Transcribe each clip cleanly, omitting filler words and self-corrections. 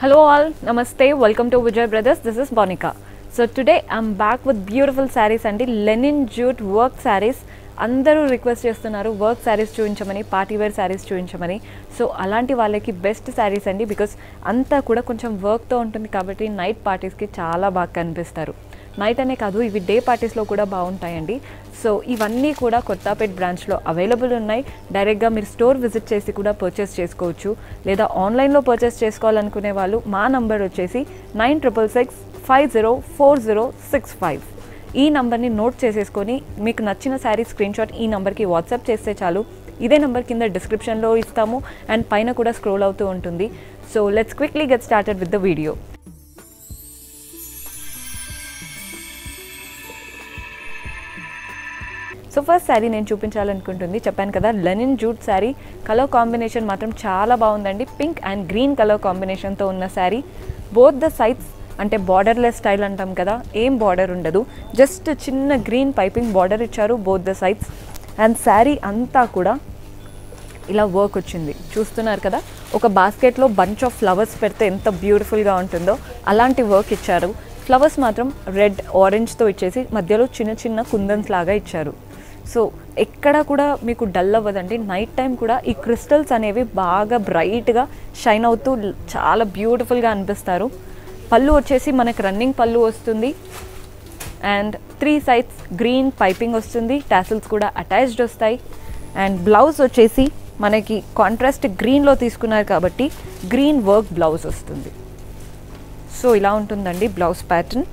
Hello all, Namaste, welcome to Vijay Brothers, this is Bonika. So today I am back with beautiful sarees and Lenin jute work sarees. Andaru request chestunaru work sarees chuinchamanni, party wear sarees chuinchamanni. So alanti vallaki best sarees andi, because anta kuda koncham work tho untundi kabatti night parties ki chaala baaga kanipistaru. Night ane kadu ivi day parties lo kuda baaguntayandi. So ivanni kuda Kotapit branch lo available unnai. Direct ga meer store visit chesi kuda purchase chesukochu, leda online lo purchase chesukovalanu vaallu ma number vachesi 9666504065. ఈ number ని note చేసేసుకొని మీకు నచ్చిన sari screen shot ఈ number కి WhatsApp చేస్తే చాలు. ఇదే నంబర్ కింద డిస్క్రిప్షన్ లో ఇస్తాము అండ్ పైన కూడా స్క్రోల్ అవుతూ ఉంటుంది. So let's quickly get started with the video. So first sari నేను చూపించాలనుకుంటుంది, చెప్పాను కదా linen jute sari. Colour combination మాత్రం చాలా బాగుందండి. పింక్ అండ్ గ్రీన్ కలర్ కాంబినేషన్తో ఉన్న సారీ. బోత్ ద సైడ్స్ అంటే బార్డర్లెస్ స్టైల్ అంటాం కదా, ఏం బార్డర్ ఉండదు, జస్ట్ చిన్న గ్రీన్ పైపింగ్ బార్డర్ ఇచ్చారు both the sides. And sari అంతా కూడా ఇలా వర్క్ వచ్చింది, చూస్తున్నారు కదా. ఒక బాస్కెట్లో బంచ్ ఆఫ్ ఫ్లవర్స్ పెడితే ఎంత బ్యూటిఫుల్గా ఉంటుందో అలాంటి వర్క్ ఇచ్చారు. ఫ్లవర్స్ మాత్రం రెడ్ ఆరెంజ్తో ఇచ్చేసి మధ్యలో చిన్న చిన్న కుందన్స్ లాగా ఇచ్చారు. సో ఎక్కడా కూడా మీకు డల్ అవ్వదండి. నైట్ టైం కూడా ఈ క్రిస్టల్స్ అనేవి బాగా బ్రైట్గా షైన్ అవుతూ చాలా బ్యూటిఫుల్గా అనిపిస్తారు. పళ్ళు వచ్చేసి మనకు రన్నింగ్ పళ్ళు వస్తుంది అండ్ 3 సైడ్స్ గ్రీన్ పైపింగ్ వస్తుంది, టాసిల్స్ కూడా అటాచ్డ్ వస్తాయి. అండ్ బ్లౌజ్ వచ్చేసి మనకి కాంట్రాస్ట్ గ్రీన్లో తీసుకున్నారు కాబట్టి గ్రీన్ వర్క్ బ్లౌజ్ వస్తుంది. సో ఇలా ఉంటుందండి బ్లౌజ్ ప్యాటర్న్,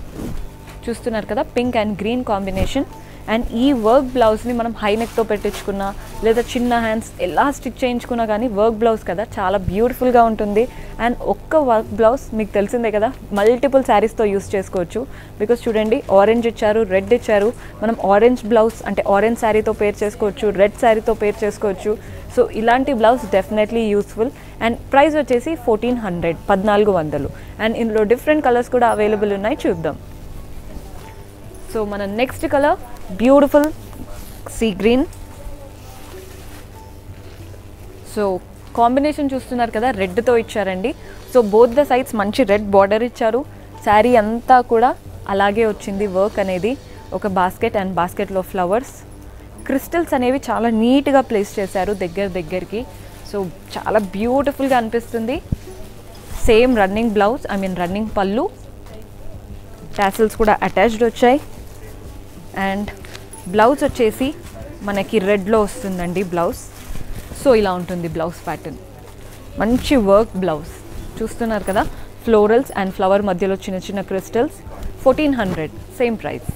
చూస్తున్నారు కదా, pink and green combination. And ఈ వర్క్ బ్లౌజ్ని మనం హై నెక్తో పెట్టించుకున్నా లేదా చిన్న హ్యాండ్స్ ఎలా స్టిచ్ చేయించుకున్నా కానీ వర్క్ బ్లౌజ్ కదా చాలా బ్యూటిఫుల్గా ఉంటుంది. అండ్ ఒక్క వర్క్ బ్లౌజ్ మీకు తెలిసిందే కదా మల్టిపుల్ శారీస్తో యూస్ చేసుకోవచ్చు. బికాస్ చూడండి ఆరెంజ్ ఇచ్చారు, రెడ్ ఇచ్చారు, మనం ఆరెంజ్ బ్లౌజ్ అంటే ఆరెంజ్ శారీతో పేర్ చేసుకోవచ్చు, రెడ్ శారీతో పేర్ చేసుకోవచ్చు. సో ఇలాంటి blouse definitely useful. And price వచ్చేసి 1400 అండ్ ఇందులో డిఫరెంట్ కలర్స్ కూడా అవైలబుల్ ఉన్నాయి, చూద్దాం. సో మన next colour beautiful sea green. So combination చూస్తున్నారు కదా, రెడ్తో ఇచ్చారండి. సో బోత్ ద సైడ్స్ మంచి రెడ్ బార్డర్ ఇచ్చారు. శారీ అంతా కూడా అలాగే వచ్చింది వర్క్ అనేది. ఒక బాస్కెట్ అండ్ బాస్కెట్లో ఫ్లవర్స్, క్రిస్టల్స్ అనేవి చాలా నీట్గా ప్లేస్ చేశారు దగ్గర దగ్గరికి. సో చాలా బ్యూటిఫుల్గా అనిపిస్తుంది. Same running blouse, I mean running పళ్ళు, టాసిల్స్ కూడా అటాచ్డ్ వచ్చాయి. అండ్ బ్లౌజ్ వచ్చేసి మనకి రెడ్లో వస్తుందండి బ్లౌజ్. సో ఇలా ఉంటుంది బ్లౌజ్ ప్యాటర్న్, మంచి వర్క్ బ్లౌజ్, చూస్తున్నారు కదా. ఫ్లోరల్స్ అండ్ ఫ్లవర్ మధ్యలో చిన్న చిన్న క్రిస్టల్స్. 1400 same price.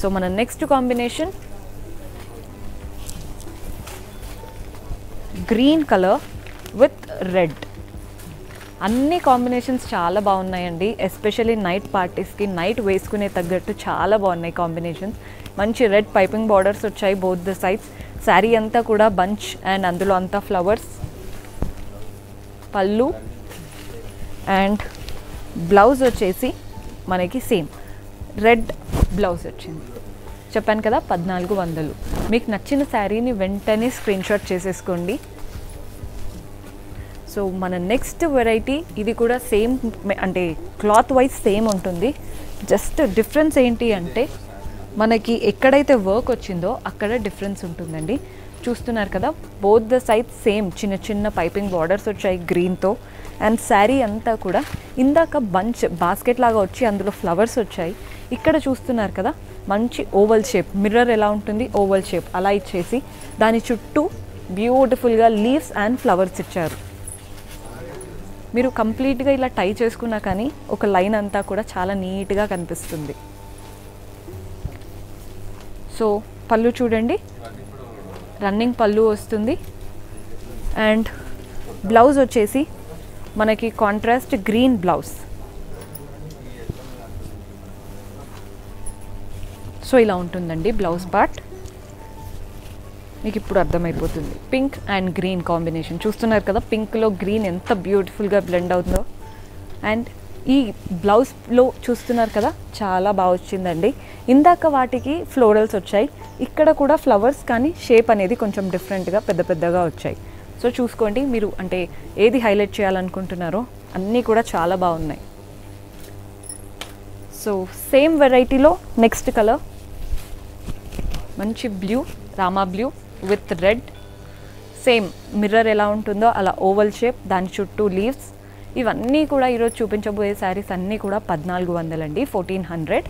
సో మన next combination green colour with red. అన్ని కాంబినేషన్స్ చాలా బాగున్నాయండి, ఎస్పెషల్లీ నైట్ పార్టీస్కి నైట్ వేసుకునే తగ్గట్టు చాలా బాగున్నాయి కాంబినేషన్స్. మంచి రెడ్ పైపింగ్ బార్డర్స్ వచ్చాయి బోత్ ద సైడ్స్. శారీ అంతా కూడా బంచ్ అండ్ అందులో అంతా ఫ్లవర్స్. పళ్ళు అండ్ బ్లౌజ్ వచ్చేసి మనకి సేమ్ రెడ్ బ్లౌజ్ వచ్చింది, చెప్పాను కదా 1400. మీకు నచ్చిన శారీని వెంటనే స్క్రీన్షాట్ చేసేసుకోండి. సో మన నెక్స్ట్ వెరైటీ, ఇది కూడా సేమ్ అంటే క్లాత్ వైజ్ సేమ్ ఉంటుంది, జస్ట్ డిఫరెన్స్ ఏంటి అంటే మనకి ఎక్కడైతే వర్క్ వచ్చిందో అక్కడ డిఫరెన్స్ ఉంటుందండి. చూస్తున్నారు కదా బోత్ ద సైడ్ సేమ్ చిన్న చిన్న పైపింగ్ బార్డర్స్ వచ్చాయి గ్రీన్తో. అండ్ శారీ అంతా కూడా ఇందాక బంచ్ బాస్కెట్ లాగా వచ్చి అందులో ఫ్లవర్స్ వచ్చాయి. ఇక్కడ చూస్తున్నారు కదా మంచి ఓవల్ షేప్, మిర్రర్ ఎలా ఉంటుంది ఓవల్ షేప్ అలా ఇచ్చేసి దాని చుట్టూ బ్యూటిఫుల్గా లీవ్స్ అండ్ ఫ్లవర్స్ ఇచ్చారు. మీరు కంప్లీట్గా ఇలా టై చేసుకున్నా కానీ ఒక లైన్ అంతా కూడా చాలా నీట్గా కనిపిస్తుంది. సో పళ్ళు చూడండి, రన్నింగ్ పళ్ళు వస్తుంది. అండ్ బ్లౌజ్ వచ్చేసి మనకి కాంట్రాస్ట్ గ్రీన్ బ్లౌజ్. సో ఇలా ఉంటుందండి బ్లౌజ్ పార్ట్, మీకు ఇప్పుడు అర్థమైపోతుంది. పింక్ అండ్ గ్రీన్ కాంబినేషన్, చూస్తున్నారు కదా పింక్లో గ్రీన్ ఎంత బ్యూటిఫుల్గా బ్లెండ్ అవుతుందో. అండ్ ఈ బ్లౌజ్లో చూస్తున్నారు కదా చాలా బాగా వచ్చిందండి. ఇందాక వాటికి ఫ్లోరల్స్ వచ్చాయి, ఇక్కడ కూడా ఫ్లవర్స్ కానీ షేప్ అనేది కొంచెం డిఫరెంట్గా పెద్ద పెద్దగా వచ్చాయి. సో చూసుకోండి మీరు అంటే ఏది హైలైట్ చేయాలనుకుంటున్నారో అన్నీ కూడా చాలా బాగున్నాయి. సో సేమ్ వెరైటీలో నెక్స్ట్ కలర్ మంచి blue, Rama blue with red. Same mirror ఎలా ఉంటుందో అలా ఓవల్ షేప్, దాని చుట్టూ లీవ్స్. ఇవన్నీ కూడా ఈరోజు చూపించబోయే శారీస్ అన్నీ కూడా 1400 అండి, 1400.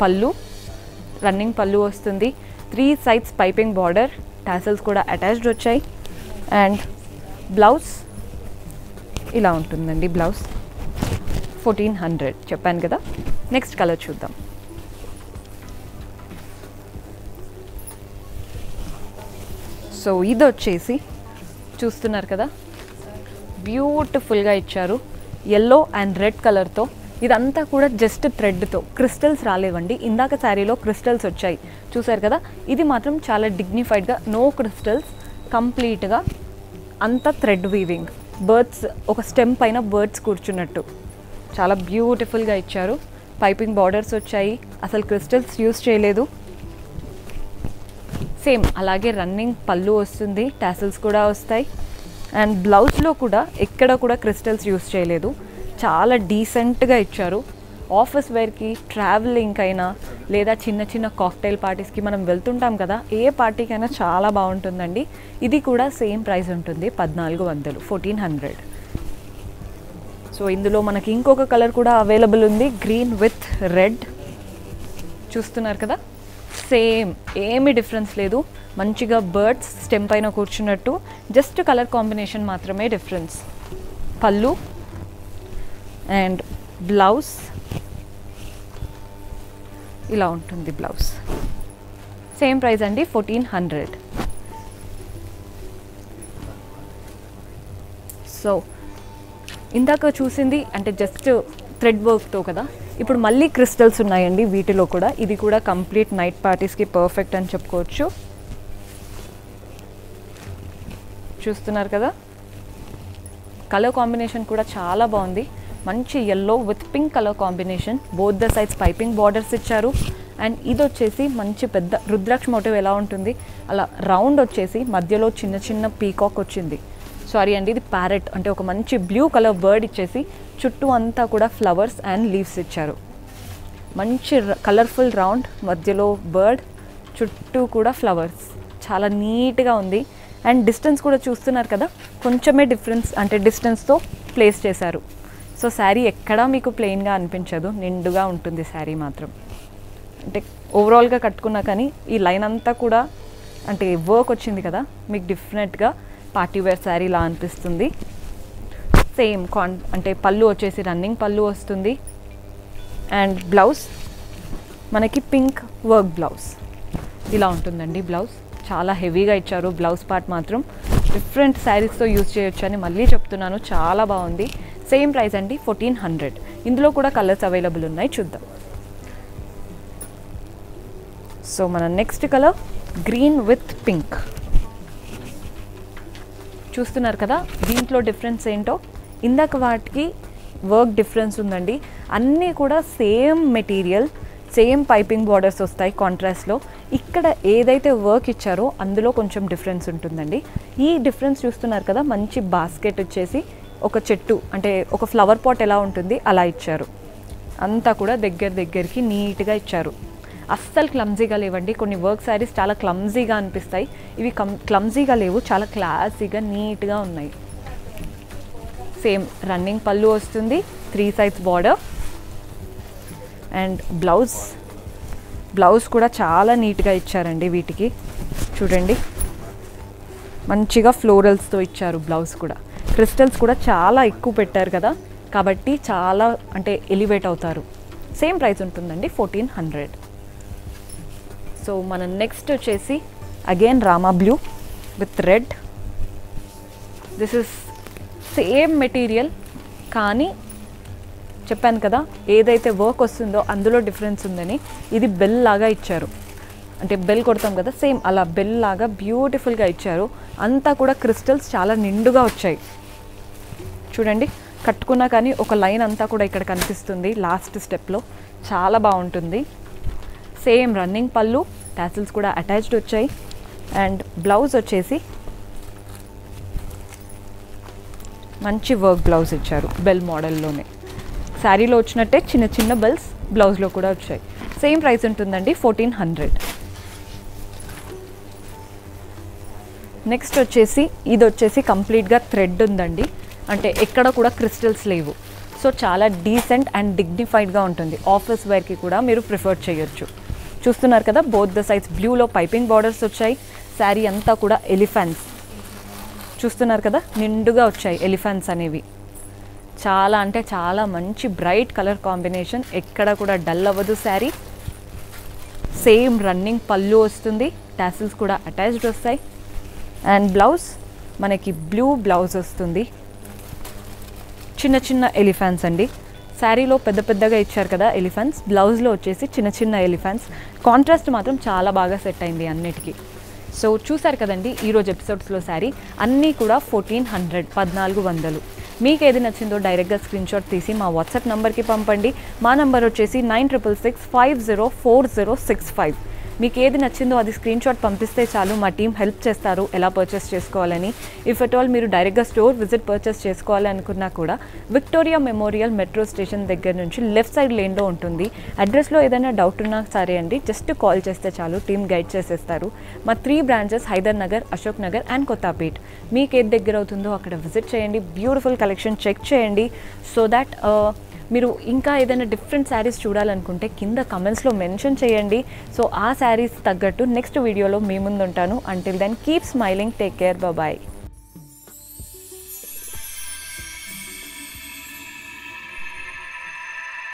పళ్ళు రన్నింగ్ పళ్ళు వస్తుంది, 3 sides పైపింగ్ బార్డర్, టాసల్స్ కూడా అటాచ్డ్ వచ్చాయి. అండ్ బ్లౌజ్ ఇలా ఉంటుందండి, బ్లౌజ్ 1400 చెప్పాను కదా. నెక్స్ట్ కలర్ చూద్దాం. సో ఇది వచ్చేసి చూస్తున్నారు కదా, బ్యూటిఫుల్గా ఇచ్చారు ఎల్లో అండ్ రెడ్ కలర్తో. ఇదంతా కూడా జస్ట్ థ్రెడ్తో, క్రిస్టల్స్ రాలేవండి. ఇందాక శారీలో క్రిస్టల్స్ వచ్చాయి చూసారు కదా, ఇది మాత్రం చాలా డిగ్నిఫైడ్గా నో క్రిస్టల్స్, కంప్లీట్గా అంతా థ్రెడ్ వీవింగ్, బర్డ్స్ ఒక స్టెమ్ పైన బర్డ్స్ కూర్చున్నట్టు చాలా బ్యూటిఫుల్గా ఇచ్చారు. పైపింగ్ బార్డర్స్ వచ్చాయి, అసలు క్రిస్టల్స్ యూజ్ చేయలేదు. సేమ్ అలాగే రన్నింగ్ పళ్ళు వస్తుంది, టాసల్స్ కూడా వస్తాయి. అండ్ బ్లౌజ్లో కూడా ఎక్కడ కూడా క్రిస్టల్స్ యూజ్ చేయలేదు, చాలా డీసెంట్గా ఇచ్చారు. ఆఫీస్ వేర్కి, ట్రావెలింగ్ అయినా లేదా చిన్న చిన్న కాక్టైల్ పార్టీస్కి మనం వెళ్తుంటాం కదా, ఏ పార్టీకైనా చాలా బాగుంటుందండి. ఇది కూడా సేమ్ ప్రైస్ ఉంటుంది, 1400, 1400. సో ఇందులో మనకి ఇంకొక కలర్ కూడా అవైలబుల్ ఉంది, గ్రీన్ విత్ రెడ్. చూస్తున్నారు కదా, సేమ్ ఏమీ డిఫరెన్స్ లేదు, మంచిగా బర్డ్స్ స్టెమ్ పైన కూర్చున్నట్టు, జస్ట్ కలర్ కాంబినేషన్ మాత్రమే డిఫరెన్స్. పళ్ళు అండ్ బ్లౌజ్ ఇలా ఉంటుంది, బ్లౌజ్ సేమ్ ప్రైస్ అండి, 1400. సో ఇందాక చూసింది అంటే జస్ట్ థ్రెడ్ వర్క్తో కదా, ఇప్పుడు మళ్ళీ క్రిస్టల్స్ ఉన్నాయండి వీటిలో కూడా. ఇది కూడా కంప్లీట్ నైట్ పార్టీస్కి పర్ఫెక్ట్ అని చెప్పుకోవచ్చు. చూస్తున్నారు కదా, కలర్ కాంబినేషన్ కూడా చాలా బాగుంది, మంచి yellow with pink colour combination. Both the sides piping borders ఇచ్చారు. అండ్ ఇది వచ్చేసి మంచి పెద్ద రుద్రాక్ష మోటివ్ ఎలా ఉంటుంది అలా రౌండ్ వచ్చేసి మధ్యలో చిన్న చిన్న పీకాక్ వచ్చింది, సారీ అండి ఇది ప్యారెట్, అంటే ఒక మంచి బ్లూ కలర్ బర్డ్ ఇచ్చేసి చుట్టూ అంతా కూడా ఫ్లవర్స్ అండ్ లీవ్స్ ఇచ్చారు. మంచి కలర్ఫుల్ రౌండ్, మధ్యలో బర్డ్, చుట్టూ కూడా ఫ్లవర్స్, చాలా నీట్గా ఉంది. అండ్ డిస్టెన్స్ కూడా చూస్తున్నారు కదా, కొంచెమే డిఫరెన్స్ అంటే డిస్టెన్స్తో ప్లేస్ చేశారు. సో శారీ ఎక్కడా మీకు ప్లెయిన్గా అనిపించదు, నిండుగా ఉంటుంది శారీ మాత్రం. అంటే ఓవరాల్గా కట్టుకున్నా కానీ ఈ లైన్ అంతా కూడా అంటే వర్క్ వచ్చింది కదా, మీకు డిఫరెంట్గా పార్టీ వేర్ శారీ ఇలా అనిపిస్తుంది. సేమ్ అంటే పళ్ళు వచ్చేసి రన్నింగ్ పళ్ళు వస్తుంది. అండ్ బ్లౌజ్ మనకి పింక్ వర్క్ బ్లౌజ్ ఇలా ఉంటుందండి. బ్లౌజ్ చాలా హెవీగా ఇచ్చారు, బ్లౌజ్ పార్ట్ మాత్రం డిఫరెంట్ శారీస్తో యూజ్ చేయొచ్చు అని మళ్ళీ చెప్తున్నాను, చాలా బాగుంది. సేమ్ ప్రైస్ అండి, 1400. ఇందులో కూడా కలర్స్ అవైలబుల్ ఉన్నాయి, చూద్దాం. సో మన next colour green with pink. చూస్తున్నారు కదా, దీంట్లో డిఫరెన్స్ ఏంటో, ఇందాక వాటికి వర్క్ డిఫరెన్స్ ఉందండి. అన్నీ కూడా same material, same piping borders వస్తాయి కాంట్రాస్ట్లో. ఇక్కడ ఏదైతే వర్క్ ఇచ్చారో అందులో కొంచెం డిఫరెన్స్ ఉంటుందండి. ఈ డిఫరెన్స్ చూస్తున్నారు కదా, మంచి బాస్కెట్ వచ్చేసి ఒక చెట్టు అంటే ఒక ఫ్లవర్ పాట్ ఎలా ఉంటుంది అలా ఇచ్చారు. అంతా కూడా దగ్గర దగ్గరికి నీట్గా ఇచ్చారు, అస్సలు క్లమ్జీగా లేవండి. కొన్ని వర్క్ శారీస్ చాలా క్లమ్జీగా అనిపిస్తాయి, ఇవి క్లమ్జీగా లేవు, చాలా క్లాసీగా నీట్గా ఉన్నాయి. సేమ్ రన్నింగ్ పళ్ళు వస్తుంది, 3 sides బార్డర్. అండ్ బ్లౌజ్ కూడా చాలా నీట్గా ఇచ్చారండి. వీటికి చూడండి, మంచిగా ఫ్లోరల్స్తో ఇచ్చారు. బ్లౌజ్ కూడా క్రిస్టల్స్ కూడా చాలా ఎక్కువ పెట్టారు కదా, కాబట్టి చాలా అంటే ఎలివేట్ అవుతారు. సేమ్ ప్రైస్ ఉంటుందండి, 1400. సో మన నెక్స్ట్ వచ్చేసి again Rama blue with red. This is same material, కానీ చెప్పాను కదా ఏదైతే వర్క్ వస్తుందో అందులో డిఫరెన్స్ ఉందని. ఇది బెల్ లాగా ఇచ్చారు, అంటే బెల్ కొడతాం కదా సేమ్ అలా బెల్ లాగా బ్యూటిఫుల్గా ఇచ్చారు. అంతా కూడా క్రిస్టల్స్ చాలా నిండుగా వచ్చాయి. చూడండి, కట్టుకున్నా కానీ ఒక లైన్ అంతా కూడా ఇక్కడ కనిపిస్తుంది లాస్ట్ స్టెప్లో, చాలా బాగుంటుంది. సేమ్ రన్నింగ్ పళ్ళు, టాసిల్స్ కూడా అటాచ్డ్ వచ్చాయి. అండ్ బ్లౌజ్ వచ్చేసి మంచి వర్క్ బ్లౌజ్ ఇచ్చారు బెల్ మోడల్లోనే. శారీలో వచ్చినట్టే చిన్న చిన్న బెల్స్ బ్లౌజ్లో కూడా వచ్చాయి. సేమ్ ప్రైస్ ఉంటుందండి 1400. నెక్స్ట్ వచ్చేసి ఇది వచ్చేసి కంప్లీట్గా థ్రెడ్ ఉందండి, అంటే ఎక్కడ కూడా క్రిస్టల్స్ లేవు. సో చాలా డీసెంట్ అండ్ డిగ్నిఫైడ్గా ఉంటుంది. ఆఫీస్ వేర్కి కూడా మీరు ప్రిఫర్ చేయొచ్చు. చూస్తున్నారు కదా, బోత్ ద సైడ్స్ బ్లూలో పైపింగ్ బార్డర్స్ వచ్చాయి. శారీ అంతా కూడా ఎలిఫెంట్స్ చూస్తున్నారు కదా, నిండుగా వచ్చాయి ఎలిఫెంట్స్ అనేవి. చాలా అంటే చాలా మంచి బ్రైట్ కలర్ కాంబినేషన్, ఎక్కడ కూడా డల్ అవ్వదు శారీ. సేమ్ రన్నింగ్ పళ్ళు వస్తుంది, టాసిల్స్ కూడా అటాచ్డ్ వస్తాయి. అండ్ బ్లౌజ్ మనకి బ్లూ బ్లౌజ్ వస్తుంది, చిన్న చిన్న ఎలిఫెంట్స్ అండి. శారీలో పెద్ద పెద్దగా ఇచ్చారు కదా ఎలిఫెంట్స్, బ్లౌజ్లో వచ్చేసి చిన్న చిన్న ఎలిఫెంట్స్. కాంట్రాస్ట్ మాత్రం చాలా బాగా సెట్ అయింది అన్నిటికీ. సో చూసారు కదండి ఈరోజు ఎపిసోడ్స్లో శారీ అన్నీ కూడా 1400, 1400. మీకు ఏది నచ్చిందో డైరెక్ట్గా స్క్రీన్షాట్ తీసి మా వాట్సాప్ నెంబర్కి పంపండి. మా నెంబర్ వచ్చేసి 9666504065. మీకు ఏది నచ్చిందో అది స్క్రీన్షాట్ పంపిస్తే చాలు, మా టీం హెల్ప్ చేస్తారు ఎలా పర్చేస్ చేసుకోవాలని. ఇఫ్ అట్ ఆల్ మీరు డైరెక్ట్గా స్టోర్ విజిట్ పర్చేస్ చేసుకోవాలనుకున్నా కూడా విక్టోరియా మెమోరియల్ మెట్రో స్టేషన్ దగ్గర నుంచి లెఫ్ట్ సైడ్ లేన్లో ఉంటుంది. అడ్రస్లో ఏదైనా డౌట్ ఉన్నా సరే అండి జస్ట్ కాల్ చేస్తే చాలు, టీం గైడ్ చేసేస్తారు. మా 3 బ్రాంచెస్ హైదర్ నగర్, అశోక్ నగర్ అండ్ కొత్తాపేట్. మీకు ఏది దగ్గర అవుతుందో అక్కడ విజిట్ చేయండి, బ్యూటిఫుల్ కలెక్షన్ చెక్ చేయండి. సో దాట్ మీరు ఇంకా ఏదైనా డిఫరెంట్ శారీస్ చూడాలనుకుంటే కింద కమెంట్స్లో మెన్షన్ చేయండి. సో ఆ శారీస్ తగ్గట్టు నెక్స్ట్ వీడియోలో మీ ముందు ఉంటాను. Until then keep smiling, take care, bye.